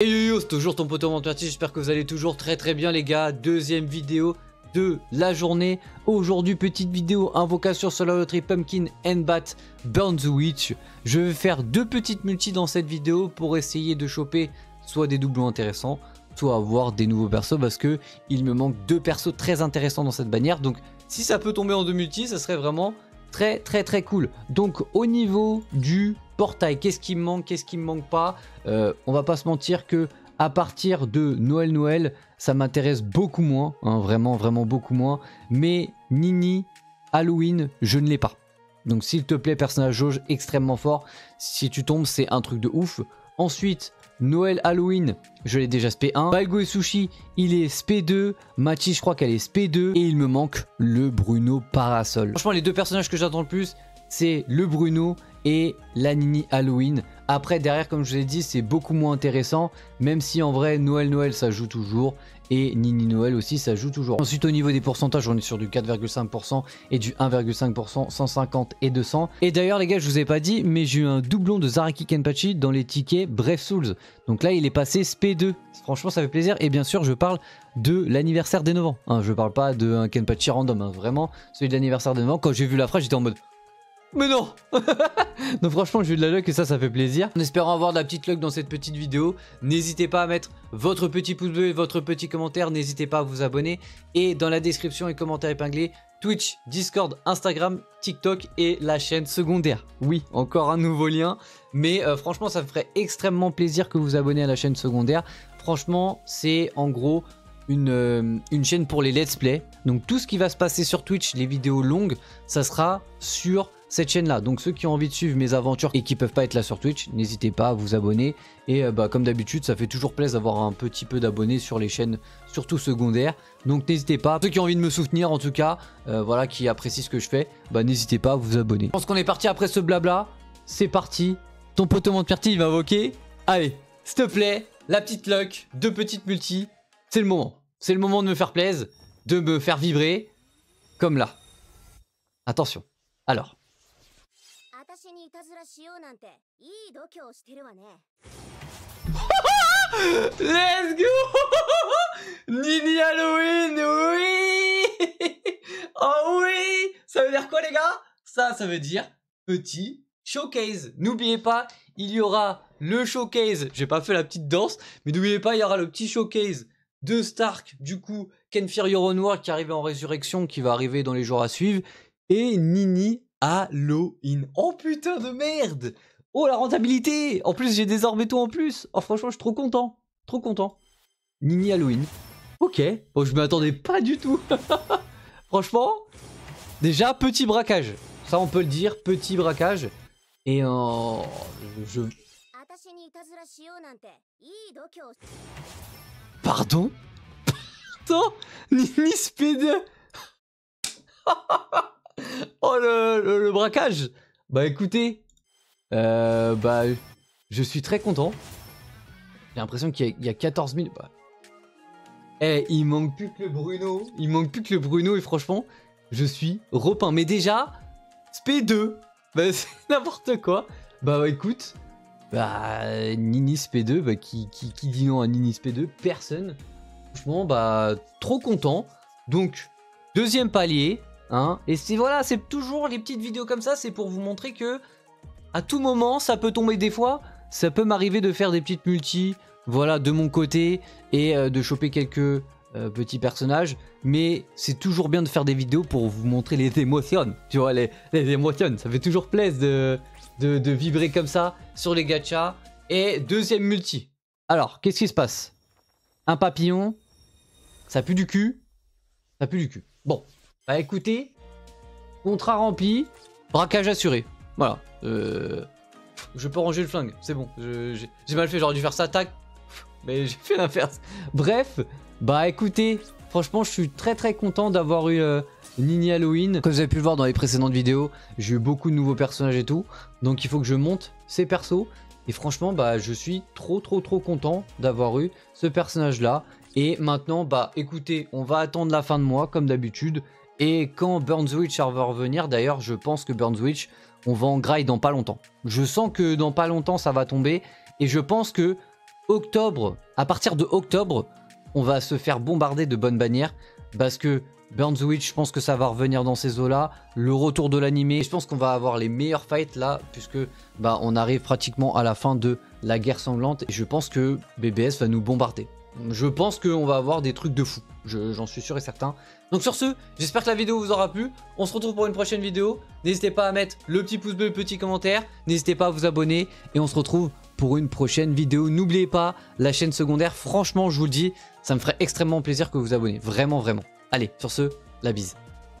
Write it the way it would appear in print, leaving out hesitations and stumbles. Et yo yo, c'est toujours ton pote en partie, j'espère que vous allez toujours très bien les gars. Deuxième vidéo de la journée. Aujourd'hui, petite vidéo invocation sur la loterie Pumpkin and Bat Burn the Witch. Je vais faire deux petites multis dans cette vidéo pour essayer de choper soit des doublons intéressants, soit avoir des nouveaux persos parce que il me manque deux persos très intéressants dans cette bannière. Donc si ça peut tomber en deux multis, ça serait vraiment très cool. Donc au niveau du portail, qu'est-ce qui me manque, qu'est-ce qui me manque pas, on va pas se mentir que à partir de Noël ça m'intéresse beaucoup moins, hein, vraiment beaucoup moins. Mais Ninny, Halloween, je ne l'ai pas, donc s'il te plaît personnage jauge extrêmement fort, si tu tombes c'est un truc de ouf. Ensuite Noël, Halloween, je l'ai déjà SP1. Balgo et Sushi, il est SP2. Machi, je crois qu'elle est SP2. Et il me manque le Bruno Parasol. Franchement, les deux personnages que j'attends le plus, c'est le Bruno et la Ninny Halloween. Après, derrière, comme je vous l'ai dit, c'est beaucoup moins intéressant. Même si en vrai, Noël, ça joue toujours. Et Ninny Noël aussi, ça joue toujours. Ensuite, au niveau des pourcentages, on est sur du 4,5% et du 1,5%, 150 et 200. Et d'ailleurs, les gars, je vous ai pas dit, mais j'ai eu un doublon de Zaraki Kenpachi dans les tickets Brave Souls. Donc là, il est passé SP2. Franchement, ça fait plaisir. Et bien sûr, je parle de l'anniversaire des 9 ans. Hein, je parle pas d'un Kenpachi random. Hein, vraiment, celui de l'anniversaire des 9 ans. Quand j'ai vu la phrase, j'étais en mode... mais non. Donc franchement j'ai eu de la luck et ça fait plaisir. En espérant avoir de la petite luck dans cette petite vidéo, n'hésitez pas à mettre votre petit pouce bleu et votre petit commentaire, n'hésitez pas à vous abonner. Et dans la description et commentaires épinglés, Twitch, Discord, Instagram, TikTok et la chaîne secondaire. Oui, encore un nouveau lien. Mais franchement ça me ferait extrêmement plaisir que vous vous abonnez à la chaîne secondaire. Franchement c'est en gros... Une chaîne pour les let's play. Donc tout ce qui va se passer sur Twitch, les vidéos longues, ça sera sur cette chaîne là. Donc ceux qui ont envie de suivre mes aventures et qui peuvent pas être là sur Twitch, n'hésitez pas à vous abonner. Et bah, comme d'habitude ça fait toujours plaisir d'avoir un petit peu d'abonnés sur les chaînes surtout secondaires. Donc n'hésitez pas, ceux qui ont envie de me soutenir en tout cas, voilà, qui apprécient ce que je fais, bah n'hésitez pas à vous abonner. Je pense qu'on est parti après ce blabla. C'est parti, ton pote Monteperti il va invoquer. Allez, s'il te plaît, la petite luck, deux petites multis. C'est le moment. C'est le moment de me faire plaisir, de me faire vibrer, comme là. Attention. Alors. Let's go. Ninny Halloween, oui. Oh oui. Ça veut dire quoi les gars? Ça veut dire petit showcase. N'oubliez pas, il y aura le showcase. J'ai pas fait la petite danse, mais n'oubliez pas, il y aura le petit showcase de Stark, du coup, Can't Fear Your Own World qui arrive en résurrection, qui va arriver dans les jours à suivre, et Ninny Halloween. Oh putain de merde! Oh la rentabilité! En plus, j'ai des orbes et tout en plus! Oh franchement, je suis trop content! Trop content! Ninny Halloween. Ok, bon, je m'attendais pas du tout. Franchement, déjà, petit braquage. Ça, on peut le dire, petit braquage. Et Pardon? Pardon? Ninny SP2. Oh le braquage. Bah écoutez, bah je suis très content. J'ai l'impression qu'il y a 14 000... Bah. Eh, il manque plus que le Bruno. Il manque plus que le Bruno et franchement, je suis repeint. Mais déjà, SP2, bah c'est n'importe quoi. Bah écoute... Bah, Ninny SP2, bah, qui dit non à Ninny SP2? Personne. Franchement, bah, trop content. Donc, deuxième palier. Hein, et c'est voilà, c'est toujours les petites vidéos comme ça, c'est pour vous montrer que, à tout moment, ça peut tomber des fois. Ça peut m'arriver de faire des petites multis, voilà, de mon côté, et de choper quelques petits personnages. Mais c'est toujours bien de faire des vidéos pour vous montrer les émotions. Tu vois, les émotions, ça fait toujours plaisir de vibrer comme ça sur les gachas. Et deuxième multi. Alors, qu'est-ce qui se passe? Un papillon. Ça pue du cul. Ça pue du cul. Bon. Bah écoutez. Contrat rempli. Braquage assuré. Voilà. Je peux ranger le flingue. C'est bon. J'ai mal fait. J'aurais dû faire ça. Tac. Mais j'ai fait l'inverse. Bref. Bah écoutez. Franchement, je suis très content d'avoir eu... Ninny Halloween. Comme vous avez pu le voir dans les précédentes vidéos, j'ai eu beaucoup de nouveaux personnages et tout. Donc il faut que je monte ces persos. Et franchement, bah je suis trop content d'avoir eu ce personnage là. Et maintenant, bah écoutez, on va attendre la fin de mois comme d'habitude. Et quand Burn the Witch va revenir, d'ailleurs je pense que Burn the Witch, on va en graille dans pas longtemps. Je sens que dans pas longtemps ça va tomber. Et je pense que octobre, à partir de octobre, on va se faire bombarder de bonnes bannières parce que Burn the Witch, je pense que ça va revenir dans ces eaux-là. Le retour de l'animé, je pense qu'on va avoir les meilleurs fights là, puisque bah, on arrive pratiquement à la fin de la guerre sanglante. Et je pense que BBS va nous bombarder. Je pense qu'on va avoir des trucs de fou. J'en suis sûr et certain. Donc sur ce, j'espère que la vidéo vous aura plu. On se retrouve pour une prochaine vidéo. N'hésitez pas à mettre le petit pouce bleu, le petit commentaire. N'hésitez pas à vous abonner. Et on se retrouve pour une prochaine vidéo. N'oubliez pas la chaîne secondaire. Franchement, je vous le dis, ça me ferait extrêmement plaisir que vous vous abonniez. Vraiment, vraiment. Allez, sur ce, la bise.